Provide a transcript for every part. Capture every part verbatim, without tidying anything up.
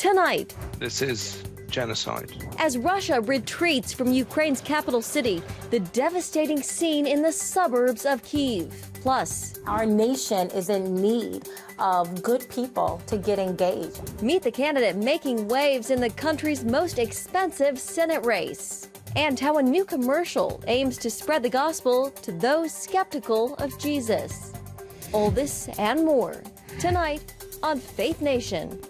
tonight. This is genocide. As Russia retreats from Ukraine's capital city, the devastating scene in the suburbs of Kyiv. Plus, our nation is in need of good people to get engaged. Meet the candidate making waves in the country's most expensive Senate race. And how a new commercial aims to spread the gospel to those skeptical of Jesus. All this and more tonight on Faith Nation.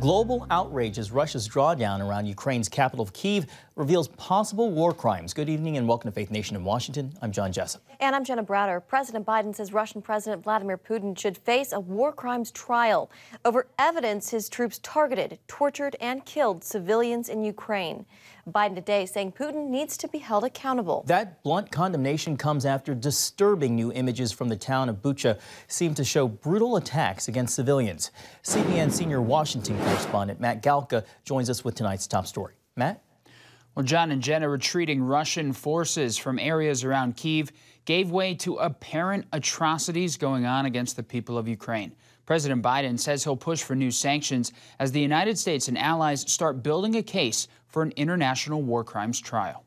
Global outrage as Russia's drawdown around Ukraine's capital of Kyiv reveals possible war crimes. Good evening and welcome to Faith Nation in Washington. I'm John Jessup. And I'm Jenna Browder. President Biden says Russian President Vladimir Putin should face a war crimes trial over evidence his troops targeted, tortured, and killed civilians in Ukraine. Biden today saying Putin needs to be held accountable. That blunt condemnation comes after disturbing new images from the town of Bucha seem to show brutal attacks against civilians. C B N senior Washington correspondent Matt Galka joins us with tonight's top story. Matt? Well, John and Jenna, retreating Russian forces from areas around Kyiv gave way to apparent atrocities going on against the people of Ukraine. President Biden says he'll push for new sanctions as the United States and allies start building a case for an international war crimes trial.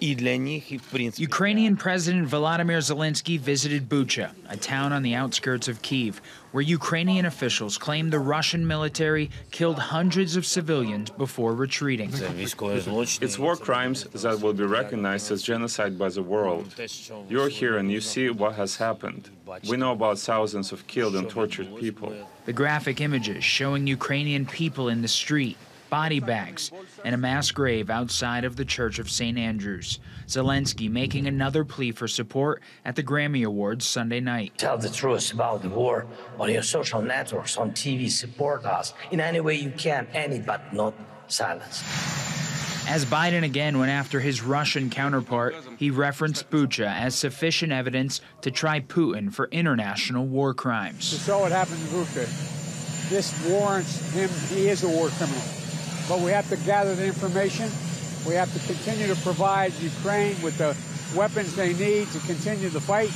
Ukrainian President Volodymyr Zelenskyy visited Bucha, a town on the outskirts of Kyiv, where Ukrainian officials claim the Russian military killed hundreds of civilians before retreating. It's war crimes that will be recognized as genocide by the world. You're here and you see what has happened. We know about thousands of killed and tortured people. The graphic images showing Ukrainian people in the street, body bags, and a mass grave outside of the Church of Saint Andrews. Zelenskyy making another plea for support at the Grammy Awards Sunday night. Tell the truth about the war on your social networks, on T V, support us in any way you can, any but not silence. As Biden again went after his Russian counterpart, he referenced Bucha as sufficient evidence to try Putin for international war crimes. You saw what happened to Bucha. This warrants him, he is a war criminal. But we have to gather the information. We have to continue to provide Ukraine with the weapons they need to continue the fight.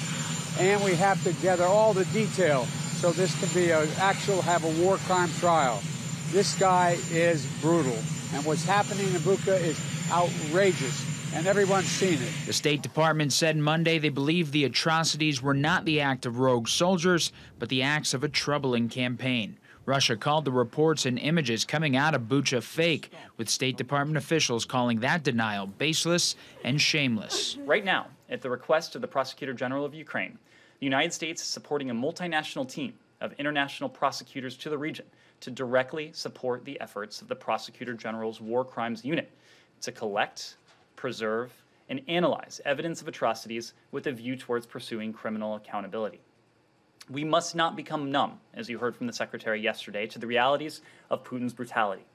And we have to gather all the detail so this can be an actual, have a war crime trial. This guy is brutal. And what's happening in Bucha is outrageous. And everyone's seen it. The State Department said Monday they believe the atrocities were not the act of rogue soldiers, but the acts of a troubling campaign. Russia called the reports and images coming out of Bucha fake, with State Department officials calling that denial baseless and shameless. Right now, at the request of the Prosecutor General of Ukraine, the United States is supporting a multinational team of international prosecutors to the region to directly support the efforts of the Prosecutor General's War Crimes Unit to collect, preserve, and analyze evidence of atrocities with a view towards pursuing criminal accountability. We must not become numb, as you heard from the Secretary yesterday, to the realities of Putin's brutality.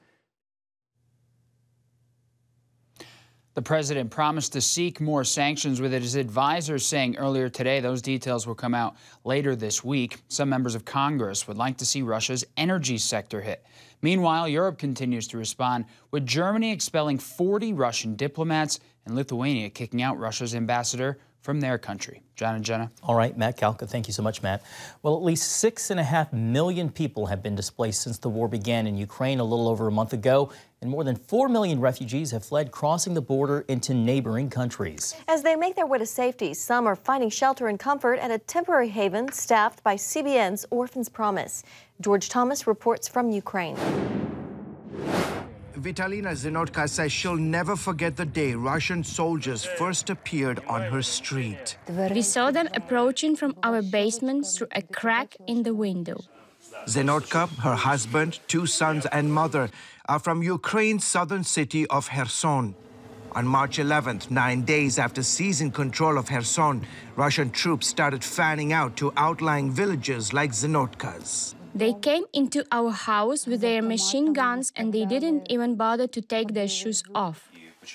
The president promised to seek more sanctions, with his advisors saying earlier today those details will come out later this week. Some members of Congress would like to see Russia's energy sector hit. Meanwhile, Europe continues to respond, with Germany expelling forty Russian diplomats and Lithuania kicking out Russia's ambassador from their country. John and Jenna. All right, Matt Galka, thank you so much, Matt. Well, at least six and a half million people have been displaced since the war began in Ukraine a little over a month ago, and more than four million refugees have fled, crossing the border into neighboring countries. As they make their way to safety, some are finding shelter and comfort at a temporary haven staffed by C B N's Orphans Promise. George Thomas reports from Ukraine. Vitalina Zenotka says she'll never forget the day Russian soldiers first appeared on her street. We saw them approaching from our basement through a crack in the window. Zenotka, her husband, two sons and mother are from Ukraine's southern city of Kherson. On March eleventh, nine days after seizing control of Kherson, Russian troops started fanning out to outlying villages like Zenotka's. They came into our house with their machine guns and they didn't even bother to take their shoes off.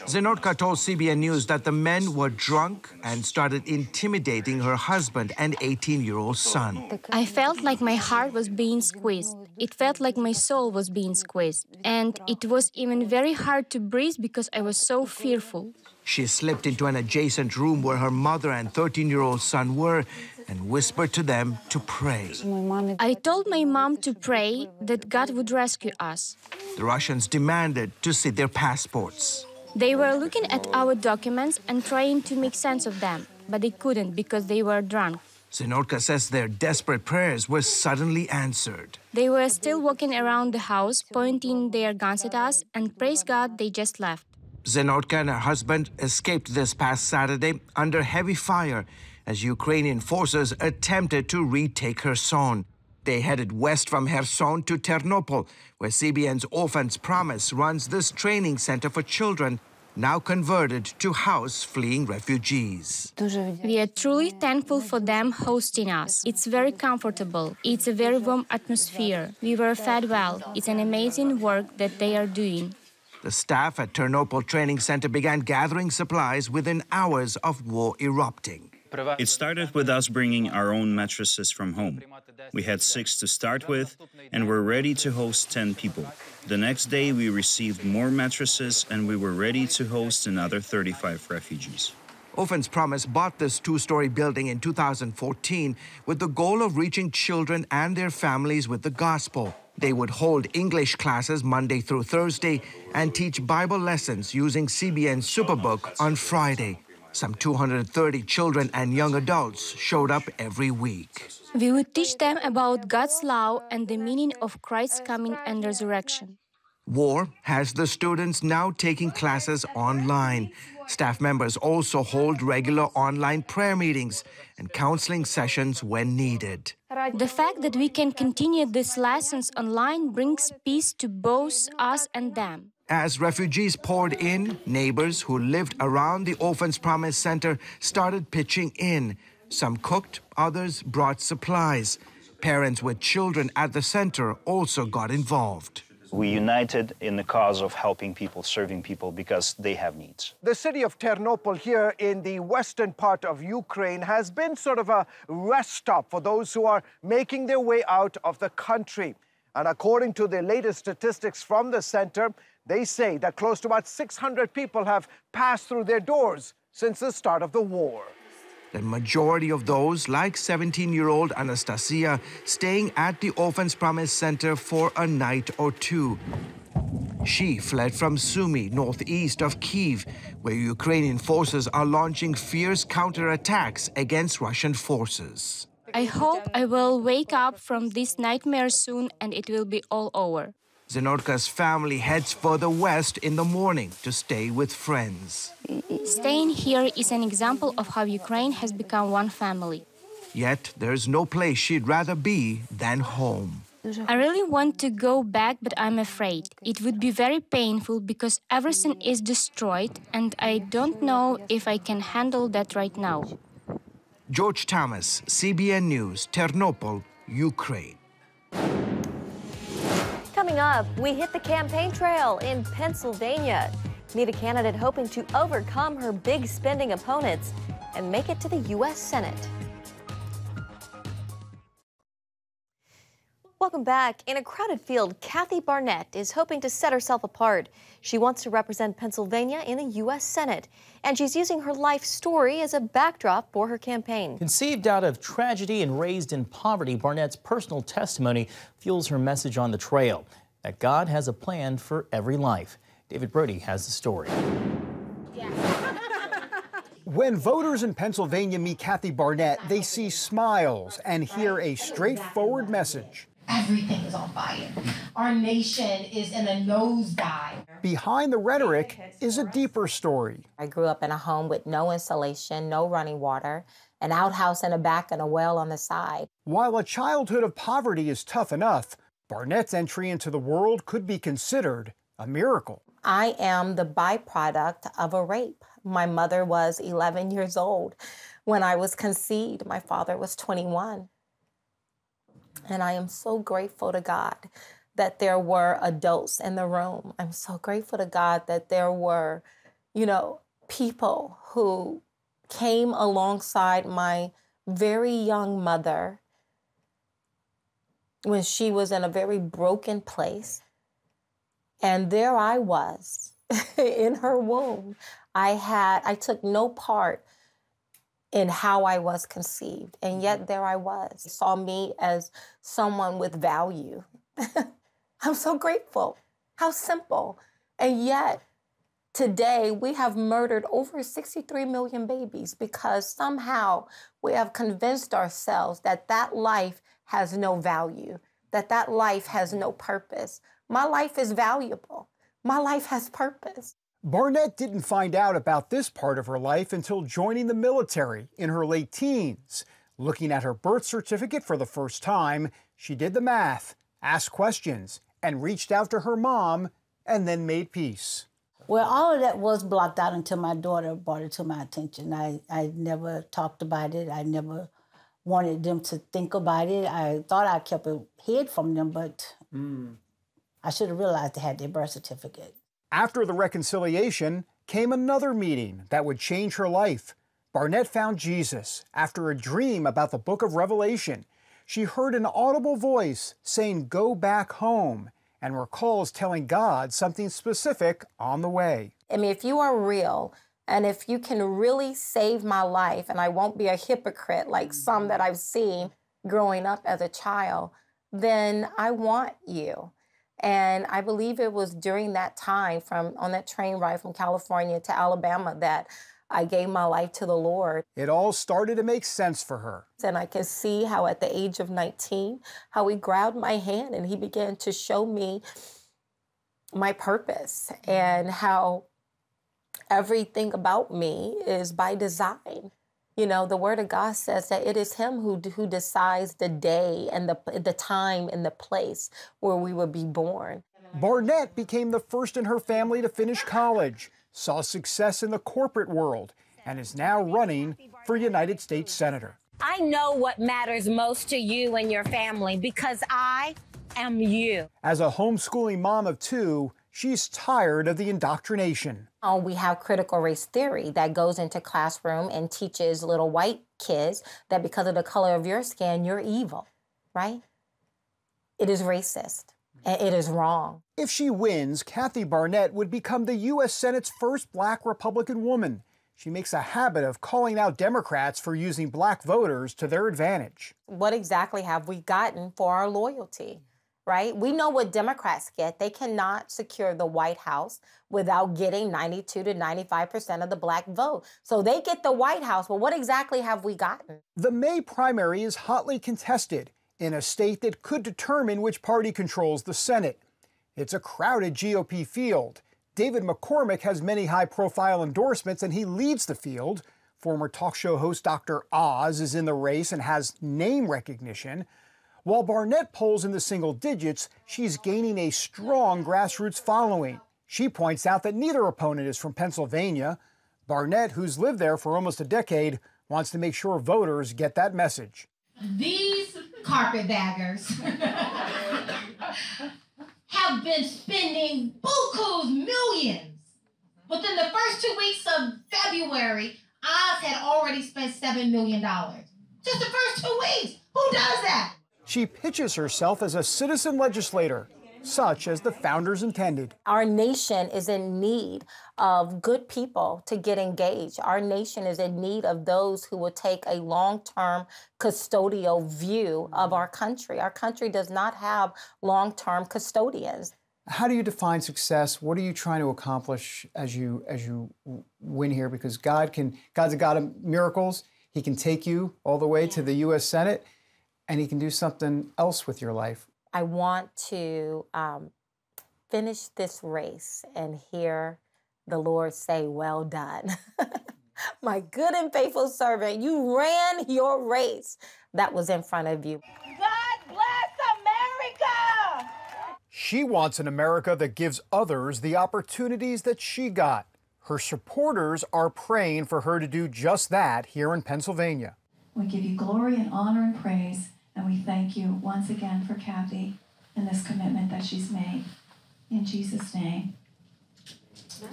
Zenotka told C B N News that the men were drunk and started intimidating her husband and eighteen-year-old son. I felt like my heart was being squeezed. It felt like my soul was being squeezed. And it was even very hard to breathe because I was so fearful. She slipped into an adjacent room where her mother and thirteen-year-old son were and whispered to them to pray. I told my mom to pray that God would rescue us. The Russians demanded to see their passports. They were looking at our documents and trying to make sense of them, but they couldn't because they were drunk. Zenotka says their desperate prayers were suddenly answered. They were still walking around the house, pointing their guns at us, and praise God, they just left. Zenotka and her husband escaped this past Saturday under heavy fire as Ukrainian forces attempted to retake Kherson. They headed west from Kherson to Ternopil, where C B N's Orphans Promise runs this training center for children, now converted to house fleeing refugees. We are truly thankful for them hosting us. It's very comfortable. It's a very warm atmosphere. We were fed well. It's an amazing work that they are doing. The staff at Ternopil Training Center began gathering supplies within hours of war erupting. It started with us bringing our own mattresses from home. We had six to start with, and were ready to host ten people. The next day, we received more mattresses, and we were ready to host another thirty-five refugees. Orphans Promise bought this two-story building in two thousand fourteen with the goal of reaching children and their families with the gospel. They would hold English classes Monday through Thursday and teach Bible lessons using C B N's Superbook on Friday. Some two hundred thirty children and young adults showed up every week. We would teach them about God's law and the meaning of Christ's coming and resurrection. War has the students now taking classes online. Staff members also hold regular online prayer meetings and counseling sessions when needed. The fact that we can continue these lessons online brings peace to both us and them. As refugees poured in, neighbors who lived around the Orphans Promise Center started pitching in. Some cooked, others brought supplies. Parents with children at the center also got involved. We united in the cause of helping people, serving people, because they have needs. The city of Ternopil here in the western part of Ukraine has been sort of a rest stop for those who are making their way out of the country. And according to the latest statistics from the center, they say that close to about six hundred people have passed through their doors since the start of the war. The majority of those, like seventeen-year-old Anastasia, staying at the Orphans Promise Center for a night or two. She fled from Sumy, northeast of Kyiv, where Ukrainian forces are launching fierce counterattacks against Russian forces. I hope I will wake up from this nightmare soon and it will be all over. Zenotka's family heads further west in the morning to stay with friends. Staying here is an example of how Ukraine has become one family. Yet there's no place she'd rather be than home. I really want to go back, but I'm afraid. It would be very painful because everything is destroyed, and I don't know if I can handle that right now. George Thomas, C B N News, Ternopil, Ukraine. Coming up, we hit the campaign trail in Pennsylvania. Meet a candidate hoping to overcome her big spending opponents and make it to the U S Senate. Welcome back. In a crowded field, Kathy Barnette is hoping to set herself apart. She wants to represent Pennsylvania in the U S Senate, and she's using her life story as a backdrop for her campaign. Conceived out of tragedy and raised in poverty, Barnette's personal testimony fuels her message on the trail, that God has a plan for every life. David Brody has the story. When voters in Pennsylvania meet Kathy Barnette, they see smiles and hear a straightforward message. Everything is on fire. Our nation is in a nosedive. Behind the rhetoric is a deeper story. I grew up in a home with no insulation, no running water, an outhouse in the back and a well on the side. While a childhood of poverty is tough enough, Barnette's entry into the world could be considered a miracle. I am the byproduct of a rape. My mother was eleven years old when I was conceived. My father was twenty-one. And I am so grateful to God that there were adults in the room. I'm so grateful to God that there were you know, people who came alongside my very young mother when she was in a very broken place. And there I was in her womb. I had, I took no part in how I was conceived. And yet there I was. She saw me as someone with value. I'm so grateful. How simple. And yet today we have murdered over sixty-three million babies because somehow we have convinced ourselves that that life has no value, that that life has no purpose. My life is valuable. My life has purpose. Barnette didn't find out about this part of her life until joining the military in her late teens. Looking at her birth certificate for the first time, she did the math, asked questions, and reached out to her mom, and then made peace. Well, all of that was blocked out until my daughter brought it to my attention. I, I never talked about it. I never wanted them to think about it. I thought I kept it hid from them, but mm. I should have realized they had their birth certificate. After the reconciliation came another meeting that would change her life. Barnette found Jesus after a dream about the book of Revelation. She heard an audible voice saying, "Go back home," and recalls telling God something specific on the way. I mean, if you are real, and if you can really save my life, and I won't be a hypocrite like some that I've seen growing up as a child, then I want you. And I believe it was during that time from on that train ride from California to Alabama that I gave my life to the Lord. It all started to make sense for her. And I can see how at the age of nineteen, how he grabbed my hand and he began to show me my purpose and how everything about me is by design. You know, the Word of God says that it is Him who who decides the day and the, the time and the place where we would be born. Barnette became the first in her family to finish college, saw success in the corporate world, and is now running for United States Senator. I know what matters most to you and your family because I am you. As a homeschooling mom of two, she's tired of the indoctrination. Oh, we have critical race theory that goes into classroom and teaches little white kids that because of the color of your skin, you're evil, right? It is racist, and it is wrong. If she wins, Kathy Barnette would become the U S Senate's first Black Republican woman. She makes a habit of calling out Democrats for using Black voters to their advantage. What exactly have we gotten for our loyalty? Right? We know what Democrats get. They cannot secure the White House without getting ninety-two to ninety-five percent of the Black vote. So they get the White House, but what exactly have we gotten? The May primary is hotly contested in a state that could determine which party controls the Senate. It's a crowded G O P field. David McCormick has many high-profile endorsements, and he leads the field. Former talk show host Doctor Oz is in the race and has name recognition. While Barnette polls in the single digits, she's gaining a strong grassroots following. She points out that neither opponent is from Pennsylvania. Barnette, who's lived there for almost a decade, wants to make sure voters get that message. These carpetbaggers have been spending buku's millions. Within the first two weeks of February, Oz had already spent seven million dollars. Just the first two weeks. Who does that? She pitches herself as a citizen legislator, such as the founders intended. Our nation is in need of good people to get engaged. Our nation is in need of those who will take a long-term custodial view of our country. Our country does not have long-term custodians. How do you define success? What are you trying to accomplish as you as you win here? Because God can, God's a God of miracles. He can take you all the way to the U S Senate. And he can do something else with your life. I want to um, finish this race and hear the Lord say, "Well done, my good and faithful servant. You ran your race that was in front of you." God bless America! She wants an America that gives others the opportunities that she got. Her supporters are praying for her to do just that here in Pennsylvania. We give you glory and honor and praise. And we thank you once again for Kathy and this commitment that she's made. In Jesus' name,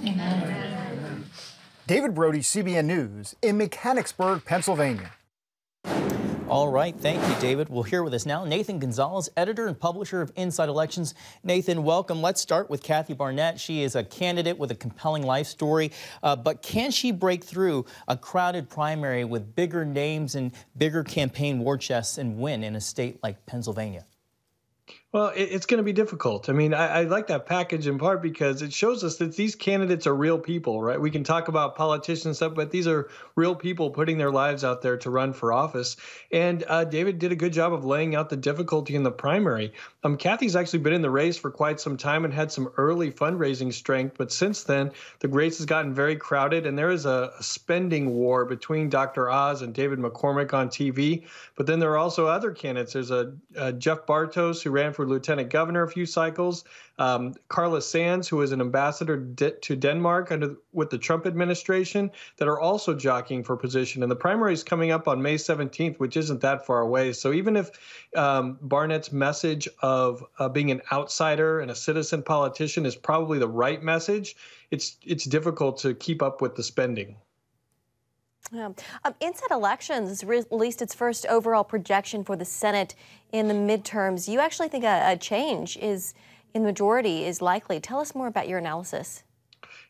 amen. Amen. David Brody, C B N News, in Mechanicsburg, Pennsylvania. All right. Thank you, David. We'll hear with us now Nathan Gonzalez, editor and publisher of Inside Elections. Nathan, welcome. Let's start with Kathy Barnette. She is a candidate with a compelling life story. Uh, but can she break through a crowded primary with bigger names and bigger campaign war chests and win in a state like Pennsylvania? Well, it's going to be difficult. I mean, I, I like that package in part because it shows us that these candidates are real people, right? We can talk about politicians and stuff, but these are real people putting their lives out there to run for office. And uh, David did a good job of laying out the difficulty in the primary. Um, Kathy's actually been in the race for quite some time and had some early fundraising strength. But since then, the race has gotten very crowded. And there is a, a spending war between Doctor Oz and David McCormick on T V. But then there are also other candidates. There's a, a Jeff Bartos, who ran for lieutenant governor a few cycles, um, Carla Sands, who is an ambassador de to Denmark under with the Trump administration, that are also jockeying for position. And the primary is coming up on May seventeenth, which isn't that far away. So even if um, Barnette's message of uh, being an outsider and a citizen politician is probably the right message, it's it's difficult to keep up with the spending. Yeah. Um, Inside Elections re released its first overall projection for the Senate in the midterms. You actually think a, a change is in the majority is likely. Tell us more about your analysis.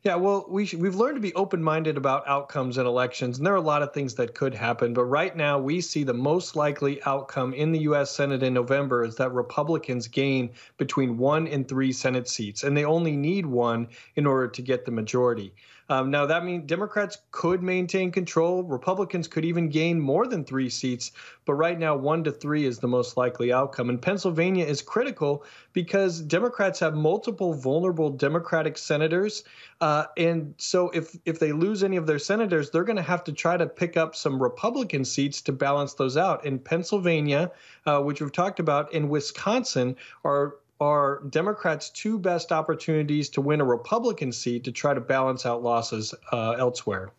Yeah, well, we should, we've learned to be open-minded about outcomes in elections, and there are a lot of things that could happen. But right now, we see the most likely outcome in the U S Senate in November is that Republicans gain between one and three Senate seats, and they only need one in order to get the majority. Um, now, that means Democrats could maintain control. Republicans could even gain more than three seats. But right now, one to three is the most likely outcome. And Pennsylvania is critical because Democrats have multiple vulnerable Democratic senators. Uh, and so if, if they lose any of their senators, they're going to have to try to pick up some Republican seats to balance those out. In Pennsylvania, uh, which we've talked about, in Wisconsin are are Democrats' two best opportunities to win a Republican seat to try to balance out losses uh, elsewhere.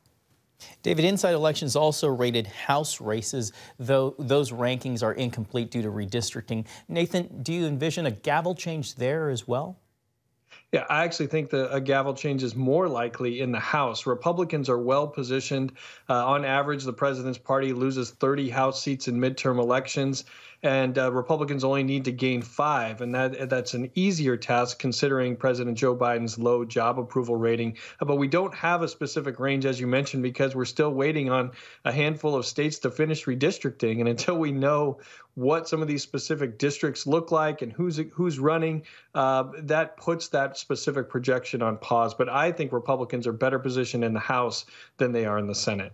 David, Inside Elections also rated House races, though those rankings are incomplete due to redistricting. Nathan, do you envision a gavel change there as well? Yeah, I actually think the a gavel change is more likely in the House. Republicans are well positioned. Uh, on average, the president's party loses thirty House seats in midterm elections, and uh, Republicans only need to gain five. And that that's an easier task considering President Joe Biden's low job approval rating. But we don't have a specific range, as you mentioned, because we're still waiting on a handful of states to finish redistricting. And until we know what some of these specific districts look like and who's who's running, uh, that puts that specific projection on pause. But I think Republicans are better positioned in the House than they are in the Senate.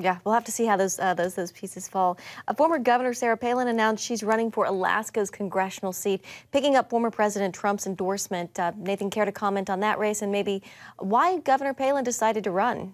Yeah, we'll have to see how those uh, those those pieces fall. Uh, former Governor Sarah Palin announced she's running for Alaska's congressional seat, picking up former President Trump's endorsement. Uh, Nathan, care to comment on that race and maybe why Governor Palin decided to run?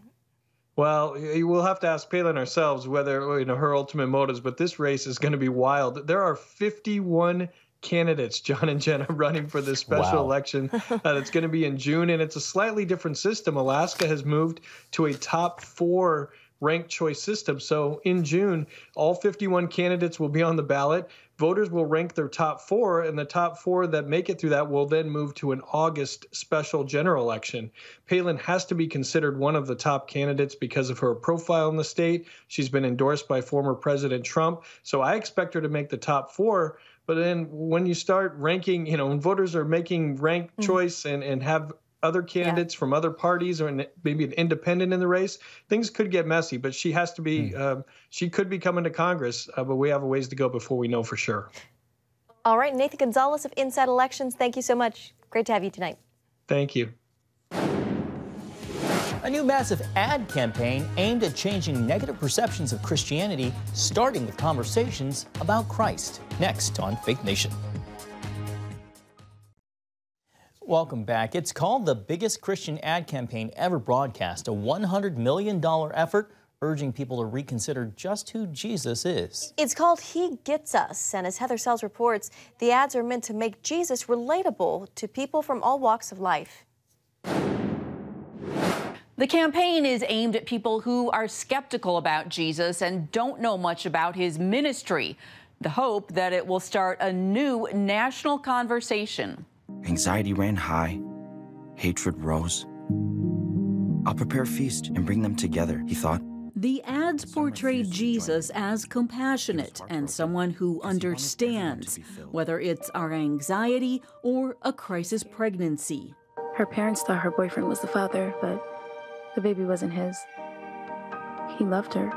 Well, we'll have to ask Palin ourselves whether, you know, her ultimate motives, but this race is going to be wild. There are fifty-one candidates, John and Jenna, running for this special wow. election uh, that's going to be in June, and it's a slightly different system. Alaska has moved to a top four ranked choice system. So in June, all fifty-one candidates will be on the ballot. Voters will rank their top four, and the top four that make it through that will then move to an August special general election. Palin has to be considered one of the top candidates because of her profile in the state. She's been endorsed by former President Trump. So I expect her to make the top four. But then when you start ranking, you know, when voters are making ranked mm-hmm. choice and, and have other candidates yeah. from other parties or maybe an independent in the race, things could get messy, but she has to be, mm. um, she could be coming to Congress, uh, but we have a ways to go before we know for sure. All right, Nathan Gonzalez of Inside Elections, thank you so much. Great to have you tonight. Thank you. A new massive ad campaign aimed at changing negative perceptions of Christianity, starting with conversations about Christ. Next on Faith Nation. Welcome back. It's called the biggest Christian ad campaign ever broadcast, a one hundred million dollar effort urging people to reconsider just who Jesus is. It's called He Gets Us, and as Heather Sells reports, the ads are meant to make Jesus relatable to people from all walks of life. The campaign is aimed at people who are skeptical about Jesus and don't know much about his ministry. The hope that it will start a new national conversation. Anxiety ran high, hatred rose, I'll prepare a feast and bring them together, he thought. The ads portrayed Jesus as compassionate and someone who understands, whether it's our anxiety or a crisis pregnancy. Her parents thought her boyfriend was the father, but the baby wasn't his. He loved her,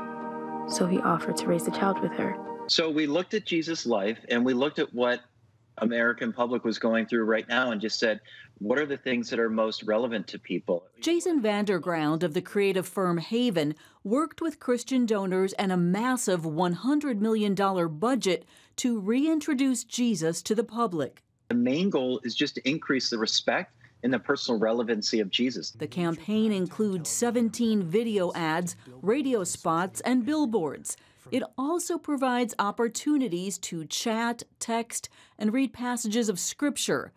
so he offered to raise the child with her. So we looked at Jesus' life, and we looked at what American public was going through right now and just said, what are the things that are most relevant to people? Jason Vanderground of the creative firm Haven worked with Christian donors and a massive one hundred million dollars budget to reintroduce Jesus to the public. The main goal is just to increase the respect and the personal relevancy of Jesus. The campaign includes seventeen video ads, radio spots, and billboards. It also provides opportunities to chat, text, and read passages of Scripture.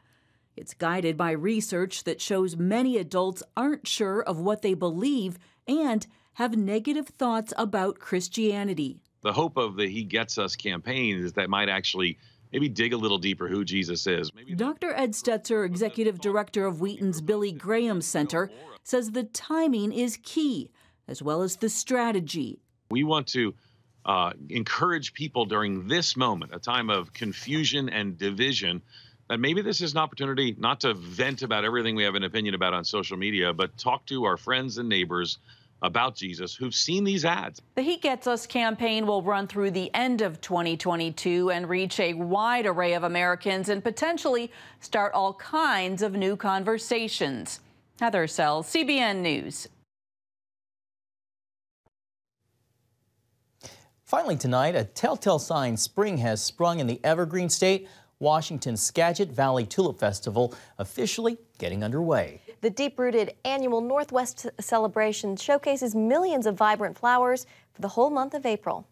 It's guided by research that shows many adults aren't sure of what they believe and have negative thoughts about Christianity. The hope of the He Gets Us campaign is that might actually maybe dig a little deeper who Jesus is. Maybe Doctor Ed Stetzer, executive director of Wheaton's Billy Graham Center, says the timing is key, as well as the strategy. We want to Uh, encourage people during this moment, a time of confusion and division, that maybe this is an opportunity not to vent about everything we have an opinion about on social media, but talk to our friends and neighbors about Jesus who've seen these ads. The He Gets Us campaign will run through the end of twenty twenty-two and reach a wide array of Americans and potentially start all kinds of new conversations. Heather Sells, C B N News. Finally tonight, a telltale sign spring has sprung in the Evergreen State. Washington's Skagit Valley Tulip Festival officially getting underway. The deep-rooted annual Northwest celebration showcases millions of vibrant flowers for the whole month of April.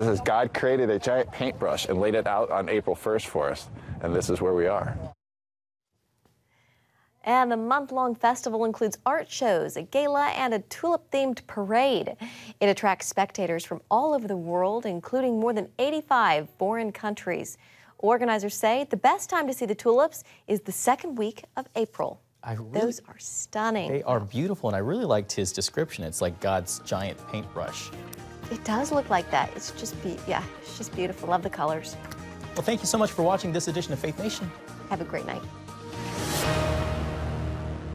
This is God created a giant paintbrush and laid it out on April first for us, and this is where we are. And the month-long festival includes art shows, a gala, and a tulip-themed parade. It attracts spectators from all over the world, including more than eighty-five foreign countries. Organizers say the best time to see the tulips is the second week of April. I really, Those are stunning. They are beautiful, and I really liked his description. It's like God's giant paintbrush. It does look like that. It's just, be yeah, it's just beautiful. Love the colors. Well, thank you so much for watching this edition of Faith Nation. Have a great night.